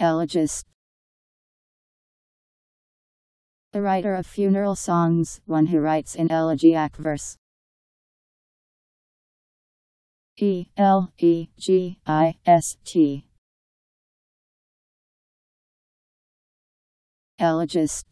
Elegist. A writer of funeral songs, one who writes in elegiac verse. E-L-E-G-I-S-T. Elegist.